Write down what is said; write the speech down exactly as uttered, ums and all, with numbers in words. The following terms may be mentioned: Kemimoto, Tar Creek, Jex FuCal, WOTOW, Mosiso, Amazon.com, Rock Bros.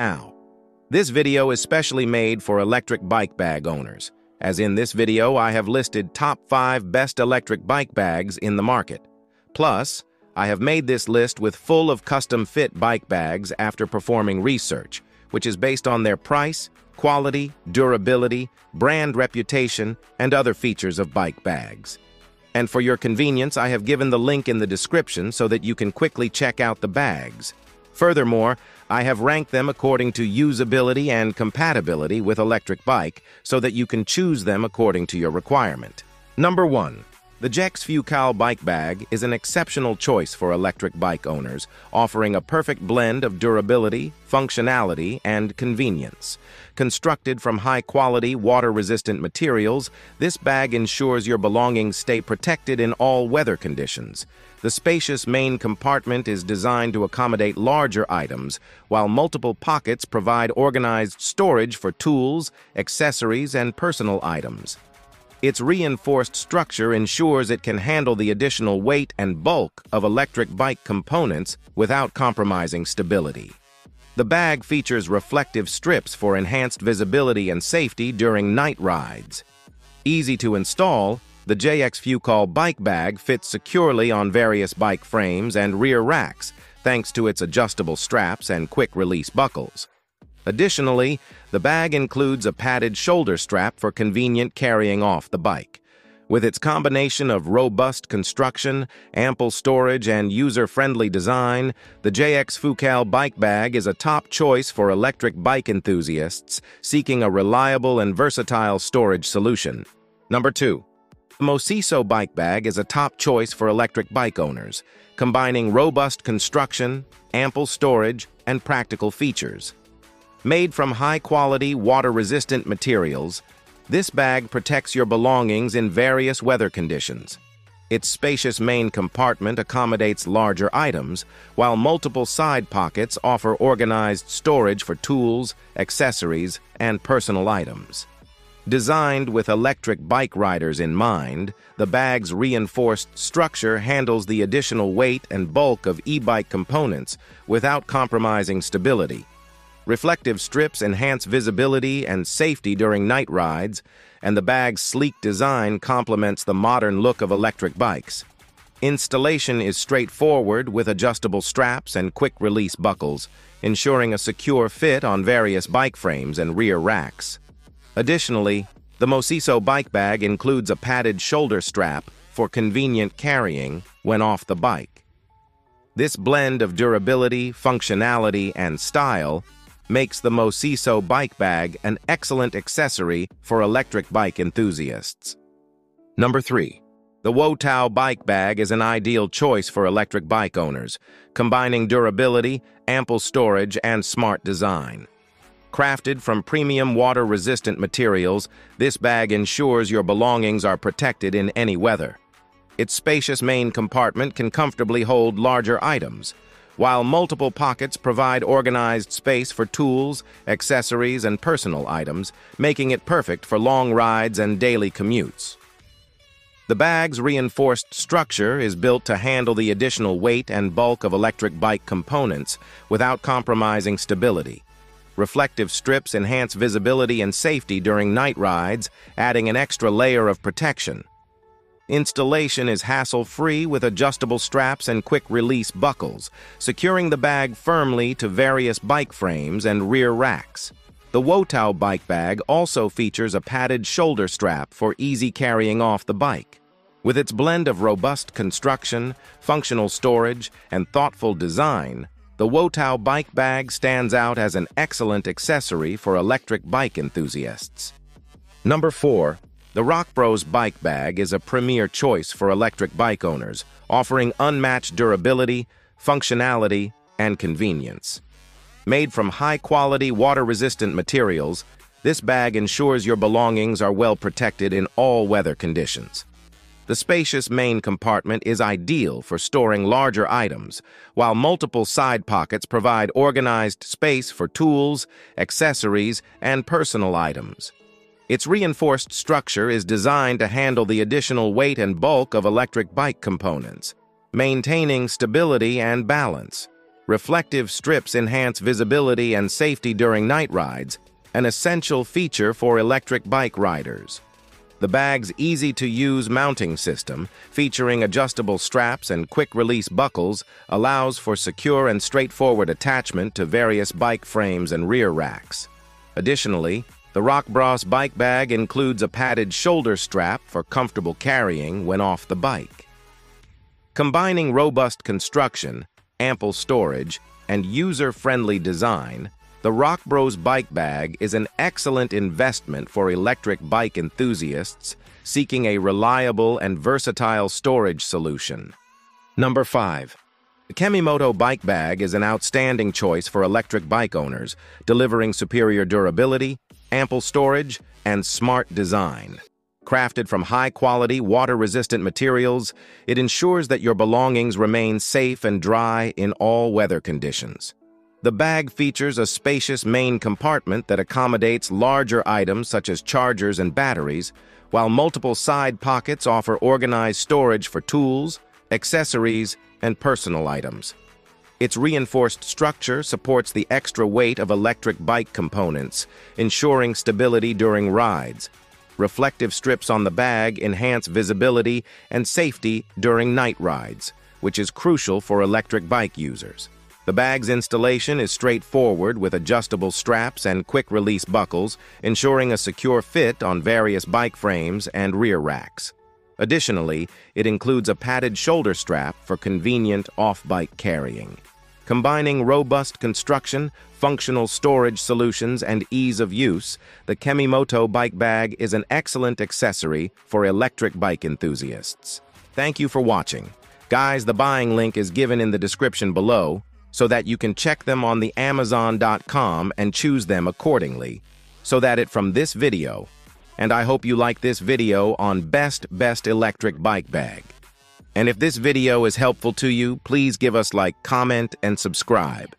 Now, this video is specially made for electric bike bag owners, as in this video I have listed top five best electric bike bags in the market. Plus, I have made this list with full of custom fit bike bags after performing research, which is based on their price, quality, durability, brand reputation, and other features of bike bags. And for your convenience, I have given the link in the description so that you can quickly check out the bags. Furthermore, I have ranked them according to usability and compatibility with electric bike so that you can choose them according to your requirement. Number one. The Jex FuCal bike bag is an exceptional choice for electric bike owners, offering a perfect blend of durability, functionality, and convenience. Constructed from high-quality, water-resistant materials, this bag ensures your belongings stay protected in all weather conditions. The spacious main compartment is designed to accommodate larger items, while multiple pockets provide organized storage for tools, accessories, and personal items. Its reinforced structure ensures it can handle the additional weight and bulk of electric bike components without compromising stability. The bag features reflective strips for enhanced visibility and safety during night rides. Easy to install, the Jex FuCal bike bag fits securely on various bike frames and rear racks, thanks to its adjustable straps and quick-release buckles. Additionally, the bag includes a padded shoulder strap for convenient carrying off the bike. With its combination of robust construction, ample storage, and user-friendly design, the Jex FuCal bike bag is a top choice for electric bike enthusiasts seeking a reliable and versatile storage solution. Number two. The Mosiso bike bag is a top choice for electric bike owners, combining robust construction, ample storage, and practical features. Made from high-quality, water-resistant materials, this bag protects your belongings in various weather conditions. Its spacious main compartment accommodates larger items, while multiple side pockets offer organized storage for tools, accessories, and personal items. Designed with electric bike riders in mind, the bag's reinforced structure handles the additional weight and bulk of e-bike components without compromising stability. Reflective strips enhance visibility and safety during night rides, and the bag's sleek design complements the modern look of electric bikes. Installation is straightforward with adjustable straps and quick-release buckles, ensuring a secure fit on various bike frames and rear racks. Additionally, the Mosiso bike bag includes a padded shoulder strap for convenient carrying when off the bike. This blend of durability, functionality, and style makes the Mosiso bike bag an excellent accessory for electric bike enthusiasts. Number three. The WOTOW bike bag is an ideal choice for electric bike owners, combining durability, ample storage, and smart design. Crafted from premium water-resistant materials, this bag ensures your belongings are protected in any weather. Its spacious main compartment can comfortably hold larger items, while multiple pockets provide organized space for tools, accessories, and personal items, making it perfect for long rides and daily commutes. The bag's reinforced structure is built to handle the additional weight and bulk of electric bike components without compromising stability. Reflective strips enhance visibility and safety during night rides, adding an extra layer of protection. Installation is hassle-free with adjustable straps and quick-release buckles, securing the bag firmly to various bike frames and rear racks. The WOTOW bike bag also features a padded shoulder strap for easy carrying off the bike. With its blend of robust construction, functional storage, and thoughtful design, the WOTOW bike bag stands out as an excellent accessory for electric bike enthusiasts. Number four. The Rock Bros bike bag is a premier choice for electric bike owners, offering unmatched durability, functionality, and convenience. Made from high-quality, water-resistant materials, this bag ensures your belongings are well protected in all weather conditions. The spacious main compartment is ideal for storing larger items, while multiple side pockets provide organized space for tools, accessories, and personal items. Its reinforced structure is designed to handle the additional weight and bulk of electric bike components, maintaining stability and balance. Reflective strips enhance visibility and safety during night rides, an essential feature for electric bike riders. The bag's easy-to-use mounting system, featuring adjustable straps and quick-release buckles, allows for secure and straightforward attachment to various bike frames and rear racks. Additionally, the Rock Bros bike bag includes a padded shoulder strap for comfortable carrying when off the bike. Combining robust construction, ample storage, and user-friendly design, the Rock Bros bike bag is an excellent investment for electric bike enthusiasts seeking a reliable and versatile storage solution. Number five. The Kemimoto bike bag is an outstanding choice for electric bike owners, delivering superior durability, ample storage, and smart design. Crafted from high-quality, water-resistant materials, it ensures that your belongings remain safe and dry in all weather conditions. The bag features a spacious main compartment that accommodates larger items such as chargers and batteries, while multiple side pockets offer organized storage for tools, accessories, and personal items. Its reinforced structure supports the extra weight of electric bike components, ensuring stability during rides. Reflective strips on the bag enhance visibility and safety during night rides, which is crucial for electric bike users. The bag's installation is straightforward with adjustable straps and quick-release buckles, ensuring a secure fit on various bike frames and rear racks. Additionally, it includes a padded shoulder strap for convenient off-bike carrying. Combining robust construction, functional storage solutions, and ease of use, the Kemimoto bike bag is an excellent accessory for electric bike enthusiasts. Thank you for watching. Guys, the buying link is given in the description below, so that you can check them on the Amazon dot com and choose them accordingly. So that it from this video, and I hope you like this video on Best Best Electric Bike Bag. And if this video is helpful to you, please give us like, comment, and subscribe.